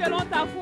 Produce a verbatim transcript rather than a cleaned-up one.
selon ta foi.